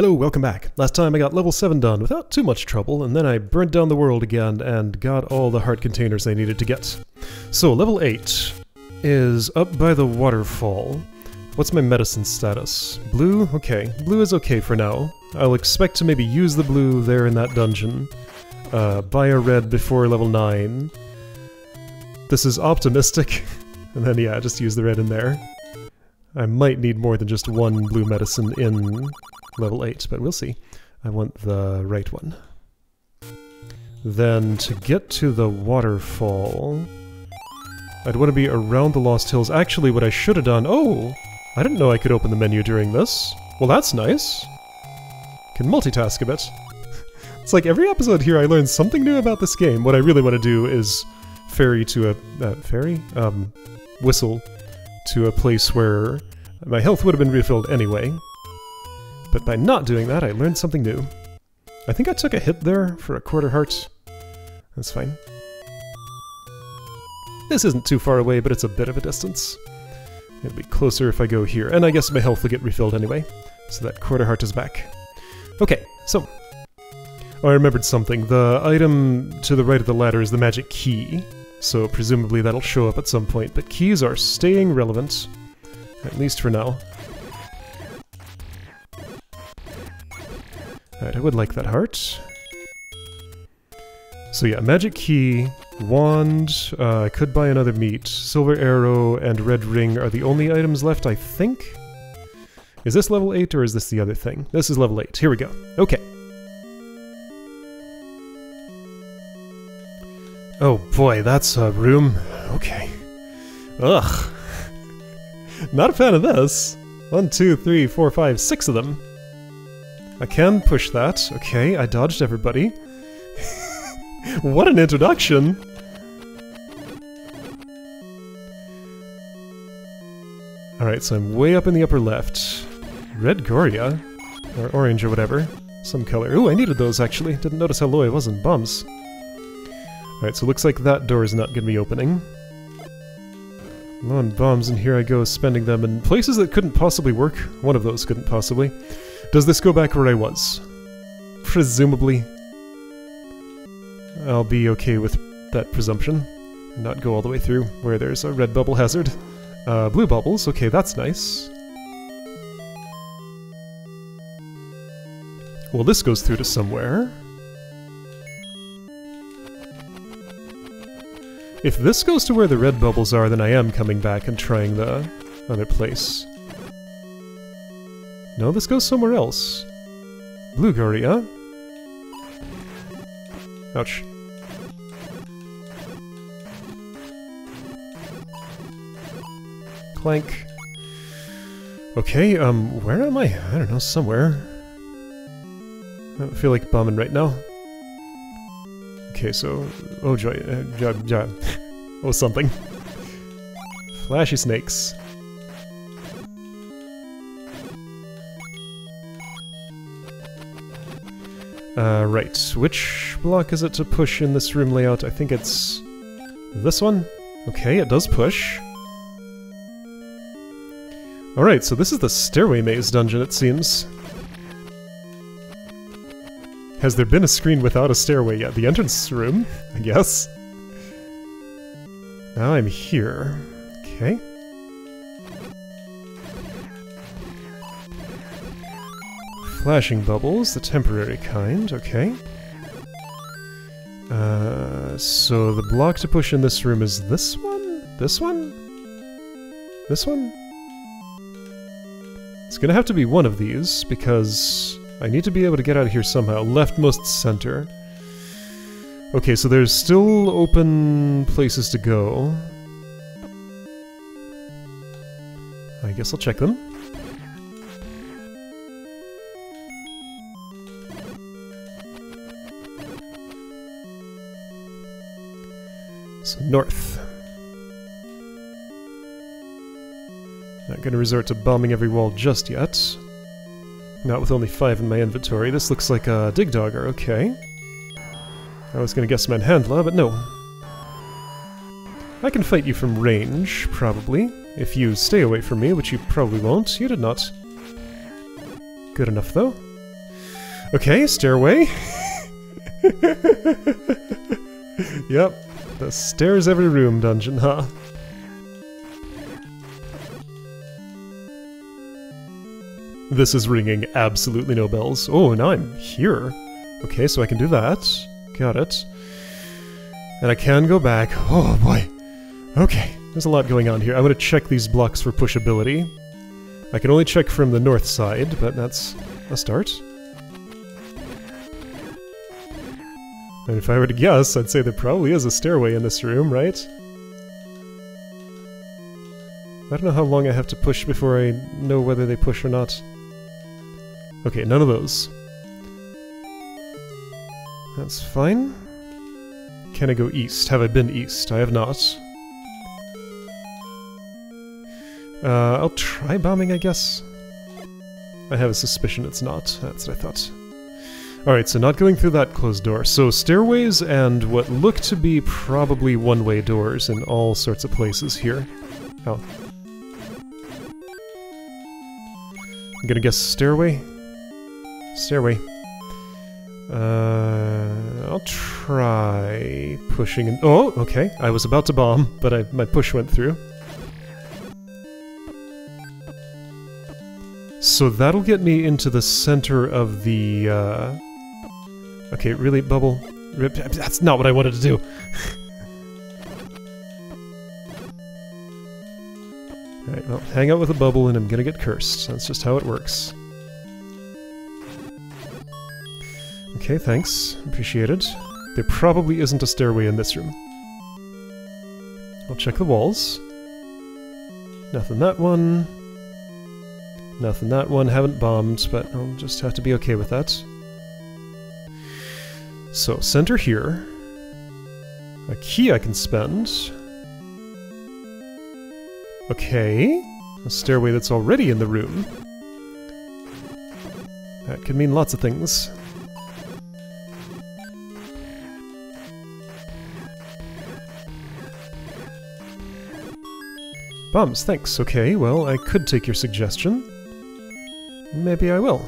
Hello, welcome back. Last time I got level 7 done without too much trouble, and then I burnt down the world again and got all the heart containers I needed to get. So level 8 is up by the waterfall. What's my medicine status? Blue? Okay. Blue is okay for now. I'll expect to maybe use the blue there in that dungeon. Buy a red before level 9. This is optimistic. And then yeah, just use the red in there. I might need more than just one blue medicine in level 8, but we'll see. I want the right one. Then to get to the waterfall, I'd want to be around the Lost Hills. Actually, what I should have done... Oh! I didn't know I could open the menu during this. Well, that's nice. Can multitask a bit. It's like every episode here I learn something new about this game. What I really want to do is ferry to a... whistle to a place where my health would have been refilled anyway. But by not doing that, I learned something new. I think I took a hit there for a quarter heart. That's fine. This isn't too far away, but it's a bit of a distance. It'll be closer if I go here, and I guess my health will get refilled anyway. So that quarter heart is back. Okay, so... Oh, I remembered something. The item to the right of the ladder is the magic key. So presumably that'll show up at some point, but keys are staying relevant. At least for now. Alright, I would like that heart. So yeah, magic key, wand, I could buy another meat. Silver arrow and red ring are the only items left, I think? Is this level 8 or is this the other thing? This is level 8, here we go. Okay. Oh boy, that's a room. Okay. Ugh. Not a fan of this. 1, 2, 3, 4, 5, 6 of them. I can push that. Okay, I dodged everybody. What an introduction! Alright, so I'm way up in the upper left. Red Goria? Or orange or whatever. Some color. Ooh, I needed those actually. Didn't notice how low I was in bumps. Alright, so looks like that door is not going to be opening. Low on bombs, and here I go spending them in places that couldn't possibly work. One of those couldn't possibly. Does this go back where I was? Presumably. I'll be okay with that presumption. Not go all the way through where there's a red bubble hazard. Blue bubbles, okay, that's nice. Well, this goes through to somewhere. If this goes to where the red bubbles are, then I am coming back and trying the other place. No, this goes somewhere else. Blue Goria. Ouch. Clank. Okay, where am I? I don't know, somewhere. I don't feel like bombing right now. Okay, so... Oh joy, oh something. Flashy snakes. Right, which block is it to push in this room layout? I think it's... this one? Okay, it does push. Alright, so this is the Stairway Maze dungeon, it seems. Has there been a screen without a stairway yet? The entrance room, I guess. Now I'm here. Okay. Flashing bubbles, the temporary kind, okay. So the block to push in this room is this one? This one? This one? It's gonna have to be one of these, because I need to be able to get out of here somehow. Leftmost center. Okay, so there's still open places to go. I guess I'll check them. So north. Not gonna resort to bombing every wall just yet. Not with only 5 in my inventory. This looks like a dig dogger, okay. I was gonna guess Manhandla, but no. I can fight you from range, probably. If you stay away from me, which you probably won't. You did not. Good enough, though. Okay, stairway. Yep, the stairs every room dungeon, huh? This is ringing absolutely no bells. Oh, and I'm here. Okay, so I can do that. Got it. And I can go back. Oh boy. Okay, there's a lot going on here. I'm gonna check these blocks for pushability. I can only check from the north side, but that's a start. And if I were to guess, I'd say there probably is a stairway in this room, right? I don't know how long I have to push before I know whether they push or not. Okay, none of those. That's fine. Can I go east? Have I been east? I have not. I'll try bombing, I guess. I have a suspicion it's not. That's what I thought. Alright, so not going through that closed door. So stairways and what look to be probably one-way doors in all sorts of places here. Oh. I'm gonna guess stairway? Stairway. I'll try pushing in... Oh, okay. I was about to bomb, but my push went through. So that'll get me into the center of the, Okay, really, bubble? Rip, that's not what I wanted to do! Alright, well, hang out with a bubble and I'm gonna get cursed. That's just how it works. Okay, thanks. Appreciate it. There probably isn't a stairway in this room. I'll check the walls. Nothing that one. Nothing that one, haven't bombed, but I'll just have to be okay with that. So, center here. A key I can spend. Okay. A stairway that's already in the room. That could mean lots of things. Bombs, thanks. Okay, well, I could take your suggestion. Maybe I will.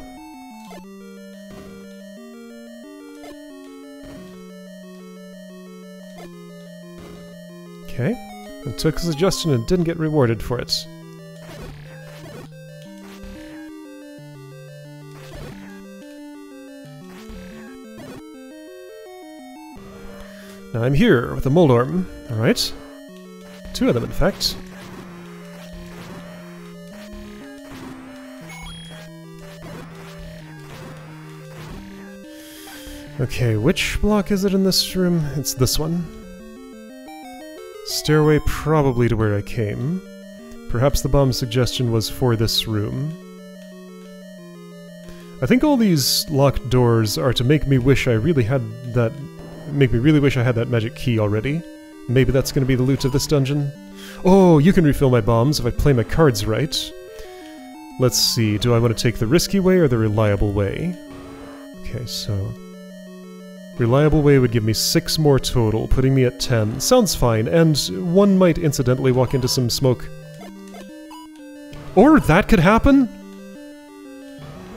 Okay. I took the suggestion and didn't get rewarded for it. Now I'm here with a Moldorm. Alright. Two of them, in fact. Okay, which block is it in this room? It's this one. Stairway probably to where I came. Perhaps the bomb suggestion was for this room. I think all these locked doors are to make me wish I really had that... Make me really wish I had that magic key already. Maybe that's going to be the loot of this dungeon. Oh, you can refill my bombs if I play my cards right. Let's see, do I want to take the risky way or the reliable way? Okay, so... Reliable way would give me 6 more total, putting me at 10. Sounds fine, and one might incidentally walk into some smoke. Or that could happen?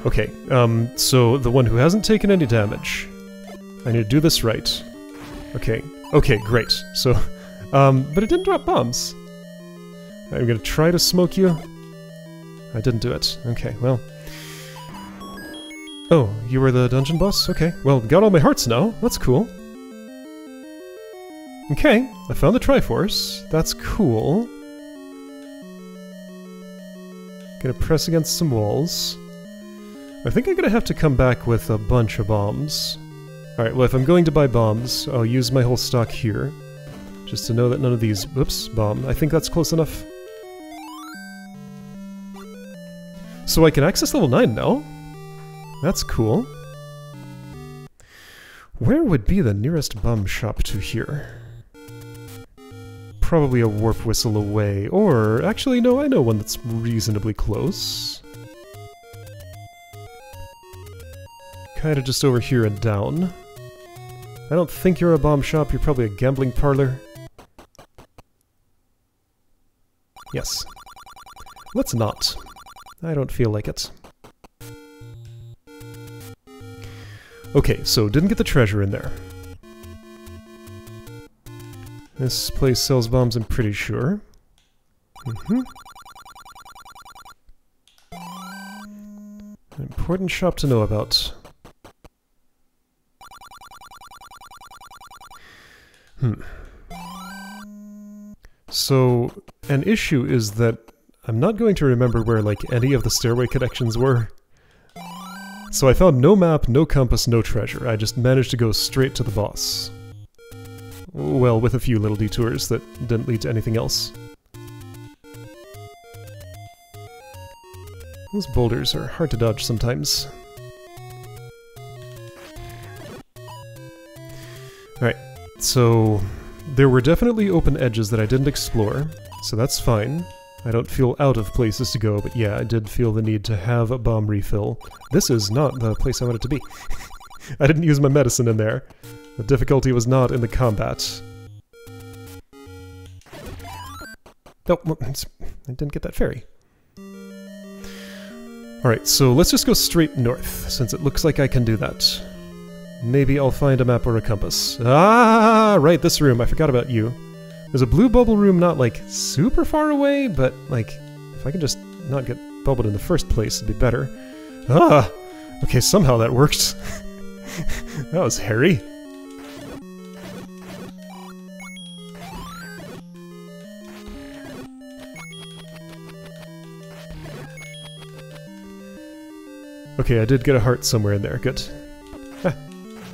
Okay, so the one who hasn't taken any damage. I need to do this right. Okay, great. So, but it didn't drop bombs. I'm gonna try to smoke you. I didn't do it. Okay, well... Oh, you were the dungeon boss? Okay. Well, got all my hearts now. That's cool. Okay, I found the Triforce. That's cool. Gonna press against some walls. I think I'm gonna have to come back with a bunch of bombs. Alright, well, if I'm going to buy bombs, I'll use my whole stock here. Just to know that none of these... Whoops, bomb. I think that's close enough. So I can access level 9 now? That's cool. Where would be the nearest bomb shop to here? Probably a warp whistle away, or... Actually, no, I know one that's reasonably close. Kinda just over here and down. I don't think you're a bomb shop, you're probably a gambling parlor. Yes. Let's not. I don't feel like it. Okay, so didn't get the treasure in there. This place sells bombs, I'm pretty sure. An important shop to know about. So, an issue is that I'm not going to remember where, like, any of the stairway connections were. So I found no map, no compass, no treasure. I just managed to go straight to the boss. Well, with a few little detours that didn't lead to anything else. Those boulders are hard to dodge sometimes. Alright, so there were definitely open edges that I didn't explore, so that's fine. I don't feel out of places to go, but yeah, I did feel the need to have a bomb refill. This is not the place I wanted to be. I didn't use my medicine in there. The difficulty was not in the combat. Oh, I didn't get that fairy. Alright, so let's just go straight north, since it looks like I can do that. Maybe I'll find a map or a compass. Ah, right, this room. I forgot about you. There's a blue bubble room not, like, super far away, but, like, if I can just not get bubbled in the first place, it'd be better. Ah! Okay, somehow that worked. That was hairy. Okay, I did get a heart somewhere in there, good. Ah,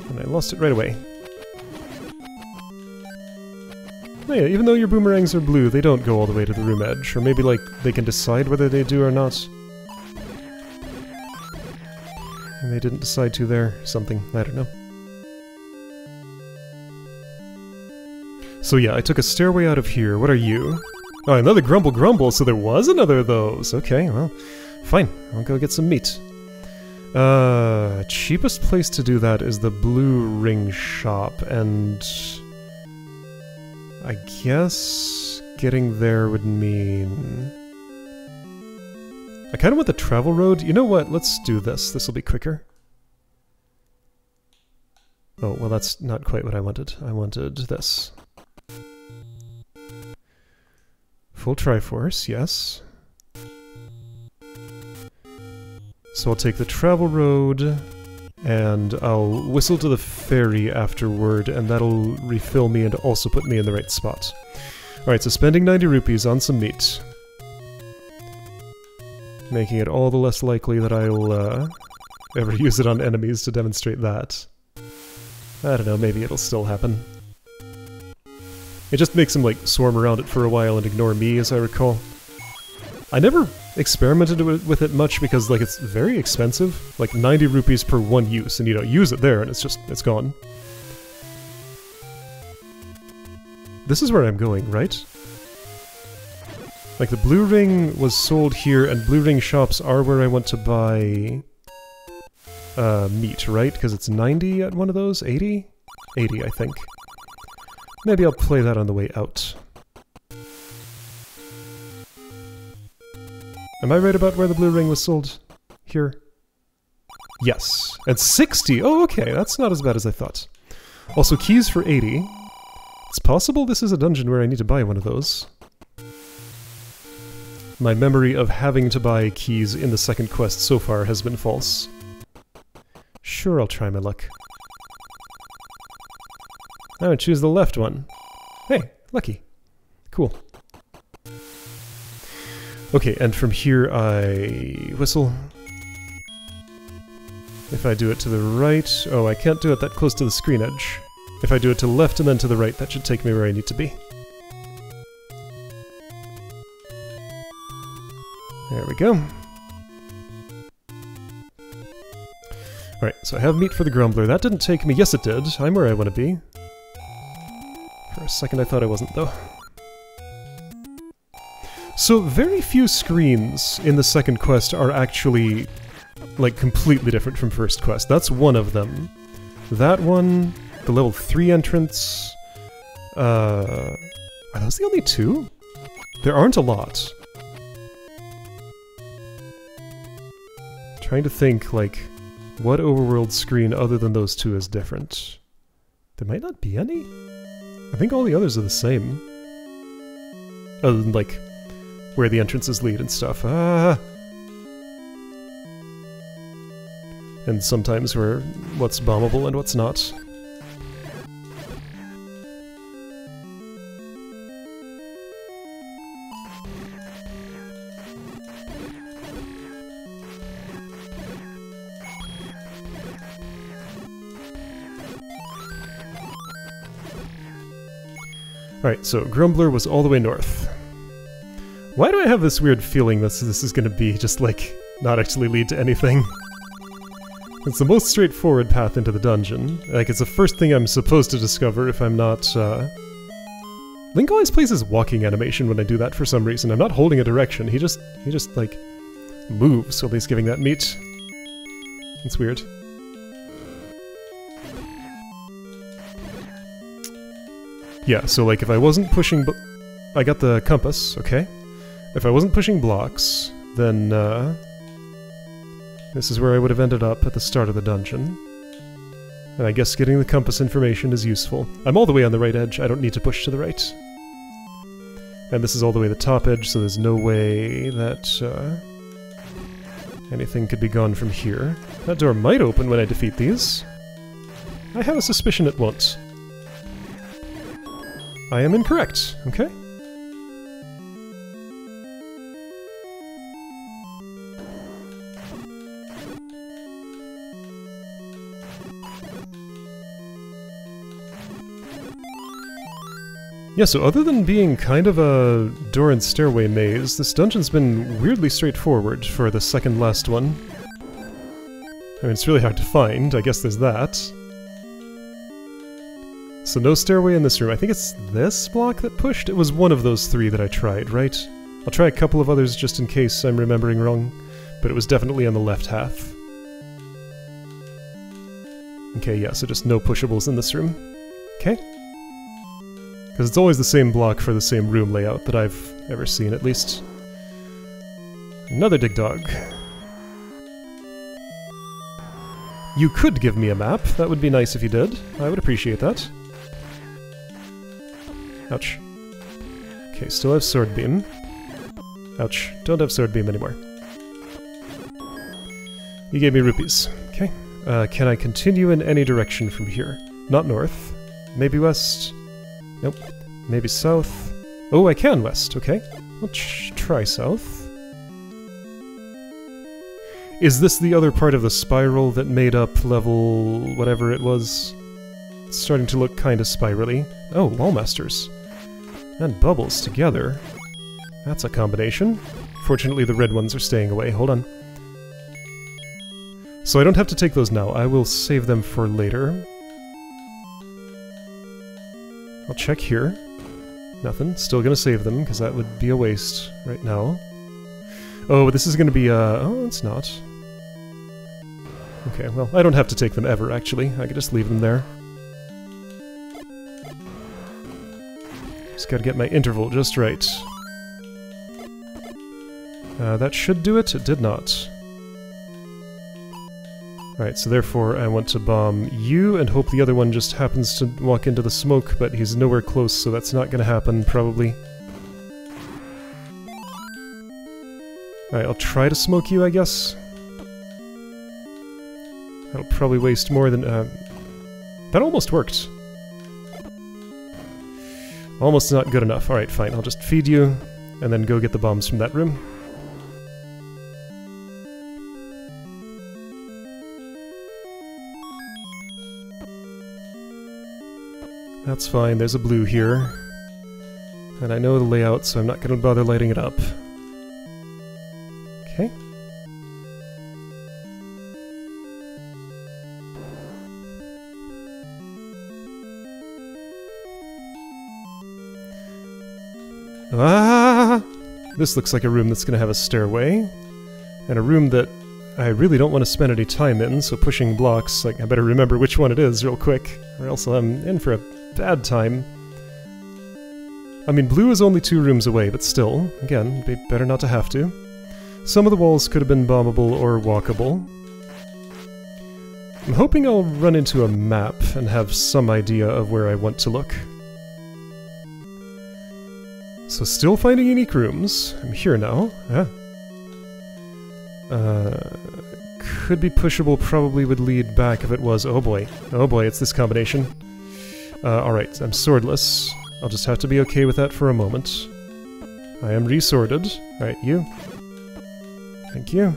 and I lost it right away. Oh yeah, even though your boomerangs are blue, they don't go all the way to the room edge. Or maybe, like, they can decide whether they do or not. And they didn't decide to there. Something. I don't know. So yeah, I took a stairway out of here. What are you? Oh, another Grumble Grumble, so there was another of those! Okay, well, fine. I'll go get some meat. Cheapest place to do that is the Blue Ring Shop, and I guess getting there would mean I kind of want the travel road. You know what? Let's do this. This will be quicker. Oh, well, that's not quite what I wanted. I wanted this. Full Triforce, yes. So I'll take the travel road, and I'll whistle to the ferry afterward, and that'll refill me and also put me in the right spot. Alright, so spending 90 rupees on some meat. Making it all the less likely that I'll ever use it on enemies to demonstrate that. I don't know, maybe it'll still happen. It just makes them, like, swarm around it for a while and ignore me, as I recall. I never experimented with it much because, like, it's very expensive. Like, 90 rupees per one use, and you don't use it there, and it's just, it's gone. This is where I'm going, right? Like, the Blue Ring was sold here, and Blue Ring shops are where I want to buy meat, right? Because it's 90 at one of those? 80? 80, I think. Maybe I'll play that on the way out. Am I right about where the Blue Ring was sold? Here? Yes. At 60! Oh, okay, that's not as bad as I thought. Also, keys for 80. It's possible this is a dungeon where I need to buy one of those. My memory of having to buy keys in the second quest so far has been false. Sure, I'll try my luck. I'm gonna choose the left one. Hey, lucky. Cool. Okay, and from here I whistle. If I do it to the right... Oh, I can't do it that close to the screen edge. If I do it to the left and then to the right, that should take me where I need to be. There we go. Alright, so I have meat for the Grumbler. That didn't take me... Yes, it did. I'm where I want to be. For a second I thought I wasn't, though. So very few screens in the second quest are actually, like, completely different from first quest. That's one of them. That one, the level 3 entrance... Are those the only two? There aren't a lot. I'm trying to think, like, What overworld screen other than those two is different? There might not be any? I think all the others are the same. Other than, like, where the entrances lead and stuff. And sometimes where what's bombable and what's not. Alright, so Grumbler was all the way north. Why do I have this weird feeling this is gonna be just, like, not actually lead to anything? It's the most straightforward path into the dungeon. Like, it's the first thing I'm supposed to discover if I'm not, Link always plays his walking animation when I do that for some reason. I'm not holding a direction, he just, like, moves while he's giving that meat. It's weird. Yeah, so like if I wasn't pushing I got the compass, okay. If I wasn't pushing blocks, then this is where I would have ended up at the start of the dungeon. And I guess getting the compass information is useful. I'm all the way on the right edge, I don't need to push to the right. And this is all the way the top edge, so there's no way that anything could be gone from here. That door might open when I defeat these. I have a suspicion it won't. I am incorrect, okay? Yeah, so other than being kind of a door and stairway maze, this dungeon's been weirdly straightforward for the second last one. I mean, it's really hard to find, I guess there's that. So no stairway in this room. I think it's this block that pushed? It was one of those three that I tried, right? I'll try a couple of others just in case I'm remembering wrong, but it was definitely on the left half. Okay, yeah, so just no pushables in this room. Okay. Because it's always the same block for the same room layout that I've ever seen, at least. Another dig dog. You could give me a map. That would be nice if you did. I would appreciate that. Ouch. Okay, still have Sword Beam. Ouch. Don't have Sword Beam anymore. You gave me rupees. Okay. Can I continue in any direction from here? Not north. Maybe west. Nope. Maybe south. Oh, I can west. Okay. Let's try south. Is this the other part of the spiral that made up level whatever it was? It's starting to look kind of spirally. Oh, Wallmasters. And bubbles together. That's a combination. Fortunately, the red ones are staying away. Hold on. So I don't have to take those now. I will save them for later. I'll check here. Nothing. Still gonna save them, because that would be a waste right now. Oh, this is gonna be oh, it's not. Okay, well, I don't have to take them ever, actually. I could just leave them there. Just gotta get my interval just right. That should do it. It did not. Alright, so therefore I want to bomb you and hope the other one just happens to walk into the smoke, but he's nowhere close, so that's not gonna happen, probably. Alright, I'll try to smoke you, I guess. That'll probably waste more than... that almost worked. Almost not good enough. Alright, fine. I'll just feed you, and then go get the bombs from that room. That's fine, there's a blue here. And I know the layout, so I'm not going to bother lighting it up. Okay. Ah! This looks like a room that's going to have a stairway, and a room that I really don't want to spend any time in, so pushing blocks, like, I better remember which one it is real quick, or else I'm in for a bad time. I mean, blue is only two rooms away, but still, again, it'd be better not to have to. Some of the walls could have been bombable or walkable. I'm hoping I'll run into a map and have some idea of where I want to look. So still finding unique rooms. I'm here now. Yeah. Could be pushable, probably would lead back if it was. Oh boy. Oh boy, it's this combination. Alright, I'm swordless. I'll just have to be okay with that for a moment. I am resorted. Alright, you. Thank you.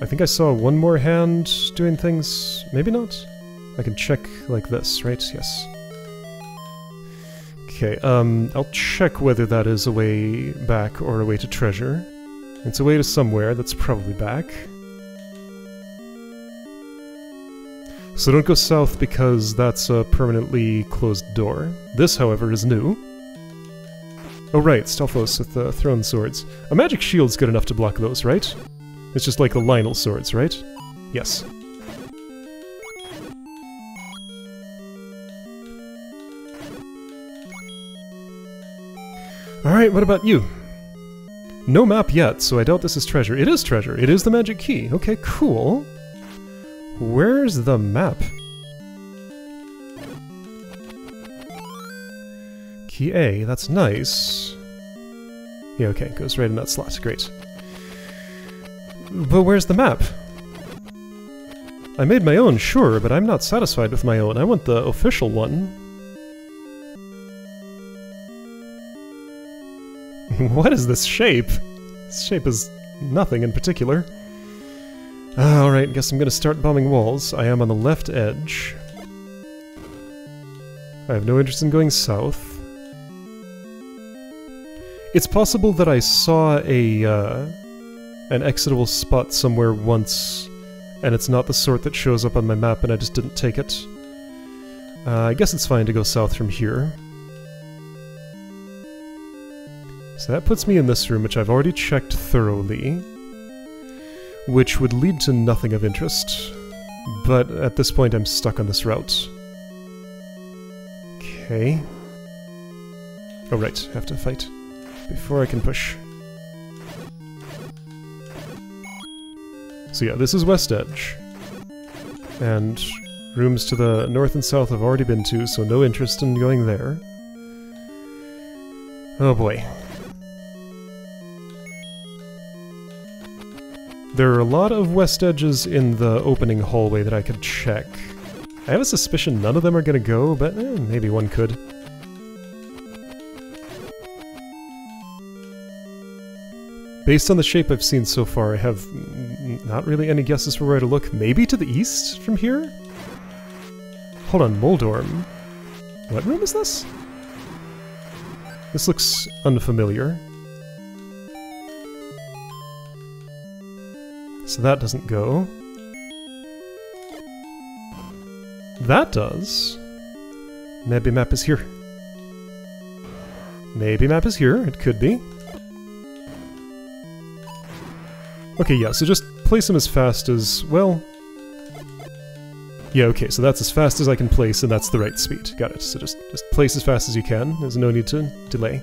I think I saw one more hand doing things. Maybe not? I can check like this, right? Yes. Okay, I'll check whether that is a way back or a way to treasure. It's a way to somewhere, that's probably back. So don't go south because that's a permanently closed door. This, however, is new. Oh right, Stalfos with the thrown swords. A magic shield's good enough to block those, right? It's just like the Lynel swords, right? Yes. Alright, what about you? No map yet, so I doubt this is treasure. It is treasure! It is the magic key! Okay, cool! Where's the map? Key A, that's nice. Yeah, okay, goes right in that slot, great. But where's the map? I made my own, sure, but I'm not satisfied with my own. I want the official one. What is this shape? This shape is nothing in particular. Alright, guess I'm gonna start bombing walls. I am on the left edge. I have no interest in going south. It's possible that I saw a an exitable spot somewhere once, and it's not the sort that shows up on my map and I just didn't take it. I guess it's fine to go south from here. So that puts me in this room, which I've already checked thoroughly, which would lead to nothing of interest, but at this point I'm stuck on this route. Okay. Oh right, have to fight before I can push. So yeah, this is West Edge, and rooms to the north and south I've already been to, so no interest in going there. Oh boy. There are a lot of west edges in the opening hallway that I could check. I have a suspicion none of them are gonna go, but maybe one could. Based on the shape I've seen so far, I have not really any guesses for where to look. Maybe to the east from here? Hold on, Moldorm. What room is this? This looks unfamiliar. So that doesn't go. That does. Maybe map is here. Maybe map is here, it could be. Okay, yeah, so just place them as fast as, well... Yeah, okay, so that's as fast as I can place, and that's the right speed. Got it, so just place as fast as you can. There's no need to delay.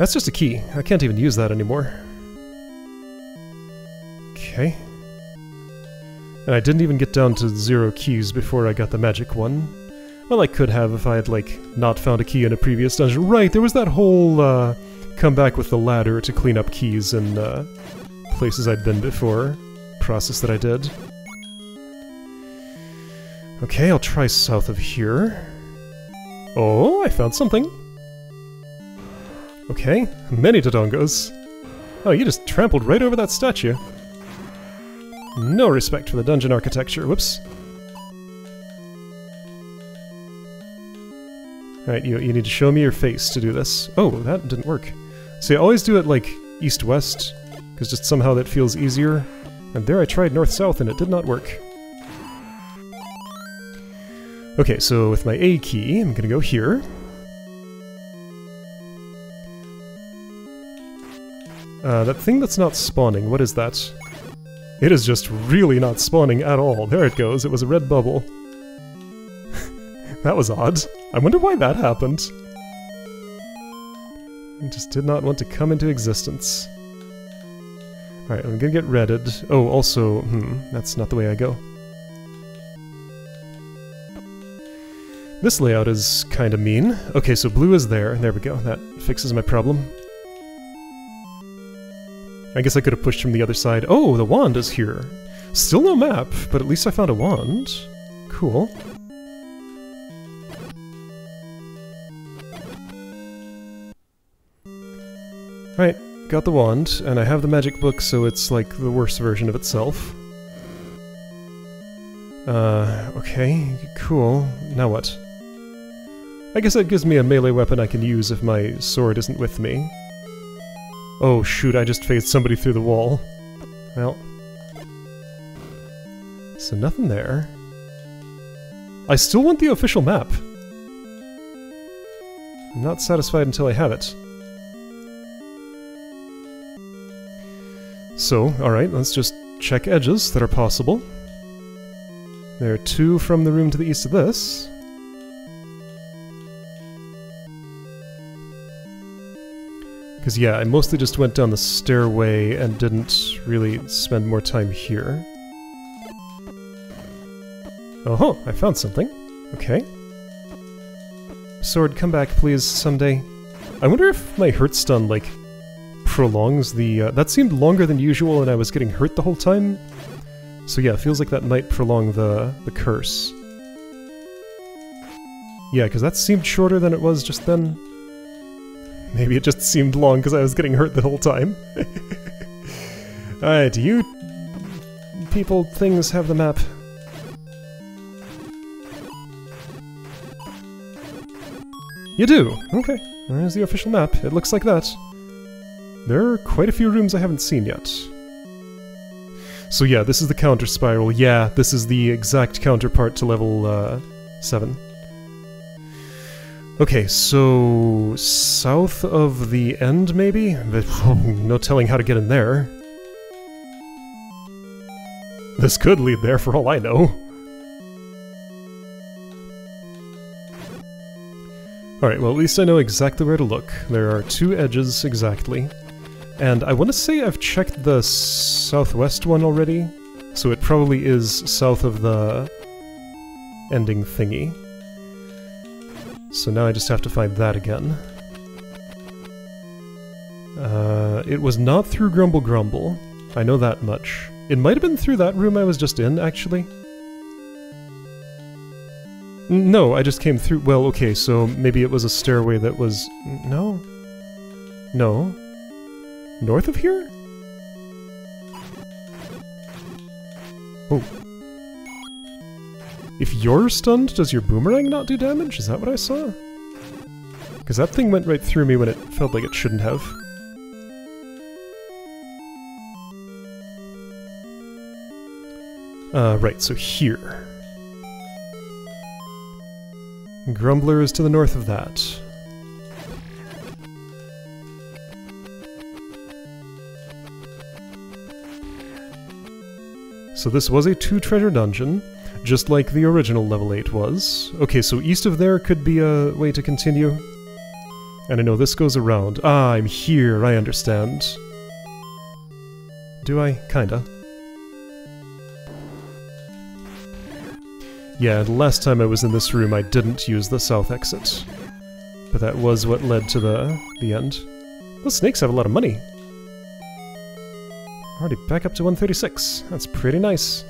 That's just a key. I can't even use that anymore. Okay. And I didn't even get down to 0 keys before I got the magic one. Well, I could have if I had, like, not found a key in a previous dungeon. Right, there was that whole, come back with the ladder to clean up keys in, places I'd been before. Process that I did. Okay, I'll try south of here. Oh, I found something! Okay, many Dodongos. Oh, you just trampled right over that statue. No respect for the dungeon architecture, whoops. Alright, you need to show me your face to do this. Oh, that didn't work. See, I always do it like east-west, because just somehow that feels easier. And there I tried north-south and it did not work. Okay, so with my A key, I'm gonna go here. That thing that's not spawning, what is that? It is just really not spawning at all. There it goes, it was a red bubble. That was odd. I wonder why that happened. It just did not want to come into existence. Alright, I'm gonna get redded. Oh, also, that's not the way I go. This layout is kinda mean. Okay, so blue is there. There we go, that fixes my problem. I guess I could have pushed from the other side. Oh, the wand is here! Still no map, but at least I found a wand. Cool. Alright, got the wand, and I have the magic book, so it's like the worst version of itself. Okay, cool. Now what? I guess that gives me a melee weapon I can use if my sword isn't with me. Oh shoot, I just phased somebody through the wall. Well. So nothing there. I still want the official map! I'm not satisfied until I have it. So, alright, let's just check edges that are possible. There are two from the room to the east of this. Because yeah, I mostly just went down the stairway and didn't really spend more time here. Oh-ho, I found something. Okay. Sword, come back please someday. I wonder if my hurt stun, like, prolongs the... that seemed longer than usual and I was getting hurt the whole time. So yeah, it feels like that might prolong the curse. Yeah, because that seemed shorter than it was just then. Maybe it just seemed long because I was getting hurt the whole time. Alright, you... people, things, have the map. You do! Okay, there's the official map. It looks like that. There are quite a few rooms I haven't seen yet. So yeah, this is the counter spiral. Yeah, this is the exact counterpart to level 7. Okay, so... south of the end, maybe? No telling how to get in there. This could lead there for all I know. Alright, well at least I know exactly where to look. There are two edges exactly. And I want to say I've checked the southwest one already, so it probably is south of the ending thingy. So now I just have to find that again. It was not through Grumble Grumble. I know that much. It might have been through that room I was just in, actually. No, I just came through... well, okay, so maybe it was a stairway that was... no? No? North of here? Oh. If you're stunned, does your boomerang not do damage? Is that what I saw? Because that thing went right through me when it felt like it shouldn't have. Right, so here. Grumbler is to the north of that. So this was a 2-treasure dungeon, just like the original level 8 was. Okay, so east of there could be a way to continue. And I know this goes around. Ah, I'm here, I understand. Do I? Kinda. Yeah, the last time I was in this room I didn't use the south exit. But that was what led to the end. Those snakes have a lot of money. Already back up to 136. That's pretty nice.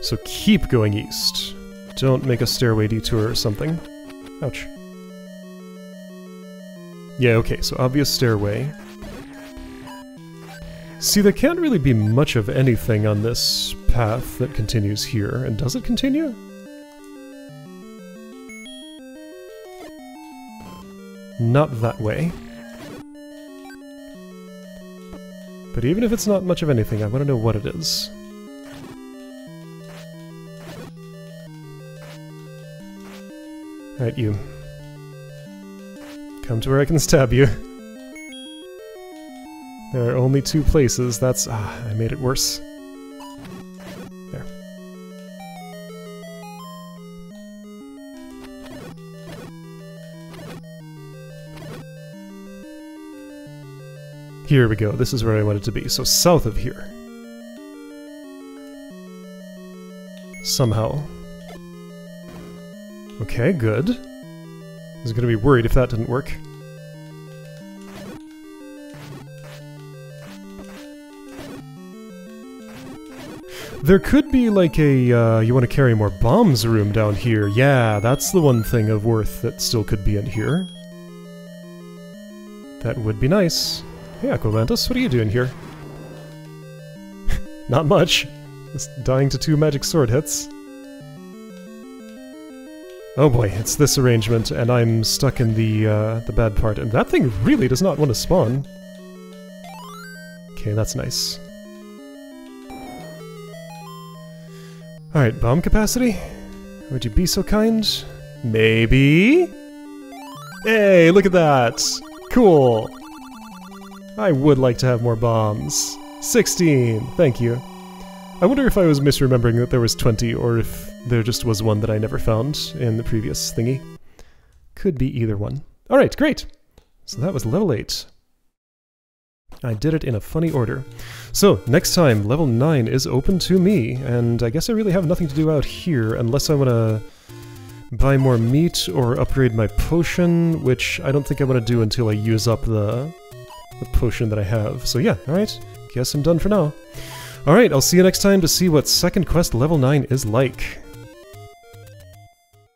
So keep going east. Don't make a stairway detour or something. Ouch. Yeah, okay, so obvious stairway. See, there can't really be much of anything on this path that continues here. And does it continue? Not that way. But even if it's not much of anything, I want to know what it is. Alright, you. Come to where I can stab you. There are only two places, that's... ah, I made it worse. There. Here we go, this is where I want it to be, so south of here. Somehow. Okay, good. I was gonna be worried if that didn't work. There could be like a, you want to carry more bombs room down here. Yeah, that's the one thing of worth that still could be in here. That would be nice. Hey, Aqualantis, what are you doing here? Not much. Just dying to 2 magic sword hits. Oh boy, it's this arrangement, and I'm stuck in the bad part. And that thing really does not want to spawn. Okay, that's nice. Alright, bomb capacity? Would you be so kind? Maybe? Hey, look at that! Cool! I would like to have more bombs. 16! Thank you. I wonder if I was misremembering that there was 20, or if there just was one that I never found in the previous thingy. Could be either one. Alright, great! So that was level 8. I did it in a funny order. So, next time, level 9 is open to me, and I guess I really have nothing to do out here unless I want to buy more meat or upgrade my potion, which I don't think I want to do until I use up the potion that I have. So yeah, alright, guess I'm done for now. Alright, I'll see you next time to see what second quest level 9 is like.